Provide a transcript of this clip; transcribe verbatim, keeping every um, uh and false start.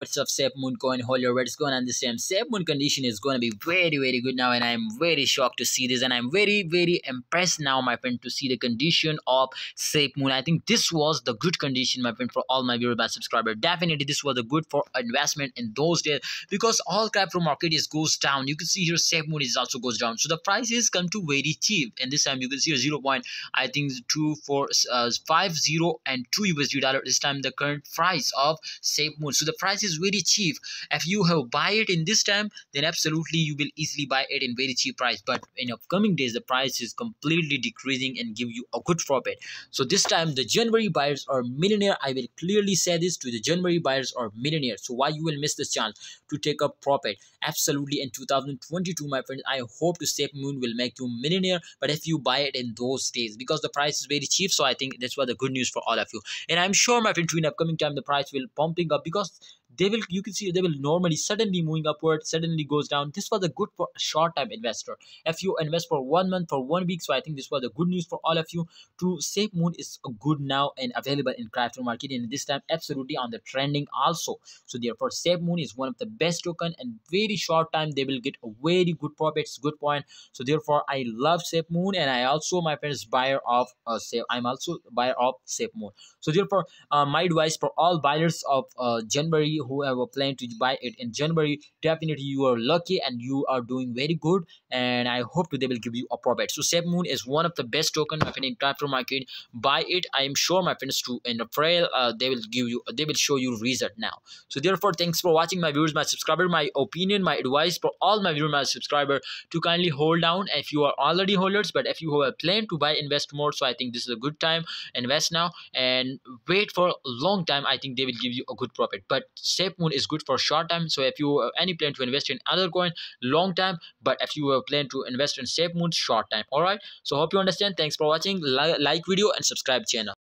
What's up, SafeMoon coin holder? What's going on this time? SafeMoon condition is going to be very, very good now, and I'm very shocked to see this, and I'm very, very impressed now, my friend, to see the condition of SafeMoon. I think this was the good condition, my friend, for all my viewers, my subscriber. Definitely, this was the good for investment in those days, because all crypto market is goes down. You can see here SafeMoon is also goes down, so the prices come to very cheap. And this time, you can see here zero point I think two four uh, five zero and two U S D dollar. This time, the current price of SafeMoon. So the price is is very cheap. If you have buy it in this time, then absolutely you will easily buy it in very cheap price, but in upcoming days the price is completely decreasing and give you a good profit. So this time the January buyers are millionaire. I will clearly say this to the January buyers are millionaire. So why you will miss this chance to take up profit? Absolutely in two thousand twenty-two, my friends, I hope to SafeMoon will make you millionaire, but if you buy it in those days, because the price is very cheap. So I think that's what the good news for all of you, and I'm sure, my friend, in upcoming time the price will pumping up, because they will, you can see they will normally suddenly moving upward, suddenly goes down. This was a good for short time investor. If you invest for one month, for one week, so I think this was the good news for all of you. To SafeMoon is good now and available in crypto market, and this time absolutely on the trending also. So therefore SafeMoon is one of the best token, and very short time they will get a very good profits. Good point. So therefore I love SafeMoon, and I also, my friends, buyer of uh, Safe. I'm also buyer of SafeMoon. So therefore uh, my advice for all buyers of uh, January, whoever plan to buy it in January, definitely you are lucky and you are doing very good, and I hope they will give you a profit. So SafeMoon is one of the best token, my friend, in crypto market. Buy it. I am sure, my friends, to in April uh, they will give you, they will show you result now. So therefore thanks for watching, my viewers, my subscriber. My opinion, my advice for all my viewers, my subscriber, to kindly hold down if you are already holders, but if you have a plan to buy, invest more. So I think this is a good time, invest now and wait for a long time. I think they will give you a good profit, but SafeMoon is good for short time. So if you have any plan to invest in other coin long time, but if you have plan to invest in SafeMoon short time. All right, so hope you understand. Thanks for watching. Like, like video and subscribe channel.